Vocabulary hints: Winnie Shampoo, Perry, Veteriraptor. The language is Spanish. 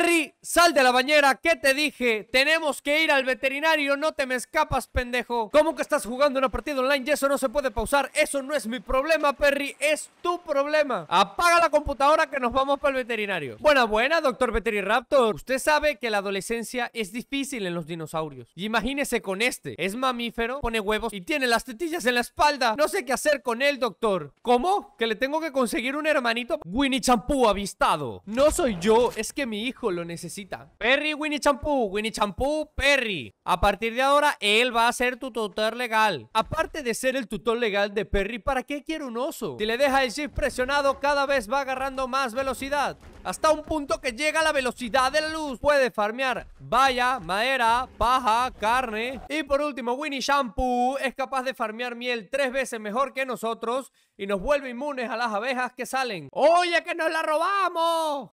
Perry, sal de la bañera, ¿qué te dije? Tenemos que ir al veterinario, no te me escapas, pendejo. ¿Cómo que estás jugando una partida online y eso no se puede pausar? Eso no es mi problema, Perry, es tu problema. Apaga la computadora que nos vamos para el veterinario. Buena, buena, doctor Veteriraptor. Usted sabe que la adolescencia es difícil en los dinosaurios. Y imagínese con este, es mamífero, pone huevos y tiene las tetillas en la espalda. No sé qué hacer con él, doctor. ¿Cómo? ¿Que le tengo que conseguir un hermanito? Winnie Shampoo avistado. No soy yo, es que mi hijo lo necesita. Perry, Winnie Shampoo, Winnie Shampoo, Perry. A partir de ahora, él va a ser tu tutor legal. Aparte de ser el tutor legal de Perry, ¿para qué quiere un oso? Si le deja el shift presionado, cada vez va agarrando más velocidad. Hasta un punto que llega a la velocidad de la luz. Puede farmear baya, madera, paja, carne. Y por último, Winnie Shampoo es capaz de farmear miel 3 veces mejor que nosotros y nos vuelve inmunes a las abejas que salen. ¡Oye, que nos la robamos!